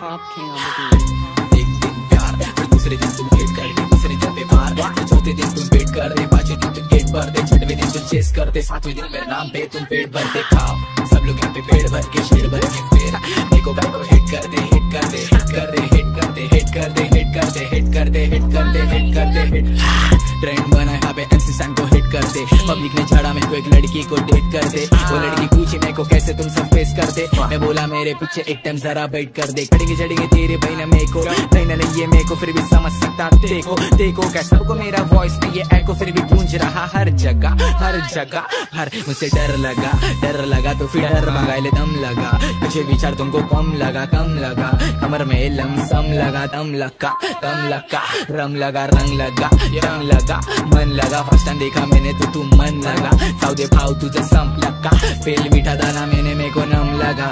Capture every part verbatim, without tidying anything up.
Pop King on the beat। एक दिन प्यार फिर दूसरे दिन तुम गेट कर दे, तीसरे दिन बेबार फिर चौथे दिन तुम वेट कर दे, पांचवें दिन तुम गेट पर दे, छठवें दिन तुम चेस कर दे, सातवें दिन मेरे नाम पे तुम पेट भर दे। खाओ सब लोग यहाँ पे पेट भर के शेर भर के फिर देखो गाइस को हिट कर दे, हिट कर दे, हिट कर दे, हिट कर दे, हिट कर दे, हिट कर दे, हिट कर दे, हिट कर दे, हिट कर दे, हिट। ट्रेंड बना यहाँ पे एमसी सैम को हिट कर दे। पब्लिक ने छाड़ा मेरे को एक लड़की को डेट कर दे। वो लड़की पूछी मेरे को कैसे तुम सब फेस कर दे, मैं बोला मेरे पीछे एक टाइम जरा बैठ कर दे। चढ़ेंगे चढ़ेंगे तेरे भाई ना मेरे को, नहीं ना नहीं ये मेरे को फिर भी समझ सकता। देखो देखो क्या सबको मेरा वॉइस में ये एको फिर भी गूंज रहा हर जगह हर जगह हर। मुझे डर लगा डर लगा तो फिर डर मंगा ले, दम लगा मुझे विचार तुमको कम लगा कम लगा, कमर में लमसम लगा, दम लगा दम लगा, रम लगा रंग लगा रंग लगा, मन लगा फर्स्ट टाइम देखा मैंने तो तू मन लगा, साउदे भाव तुझे सम लगा, फेल मीठा दाना मैंने मेरे को नम लगा।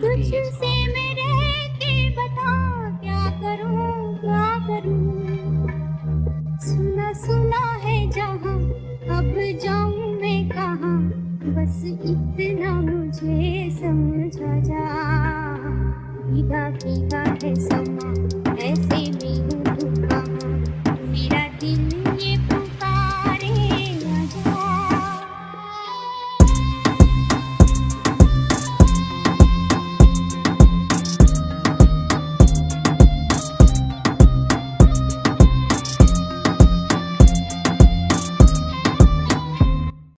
तुझसे मैं रह के बता क्या करूं क्या करूं, सुना सुना है जहां अब जाऊं मैं कहां, बस इतना मुझे समझा जा, भीगा भीगा है समा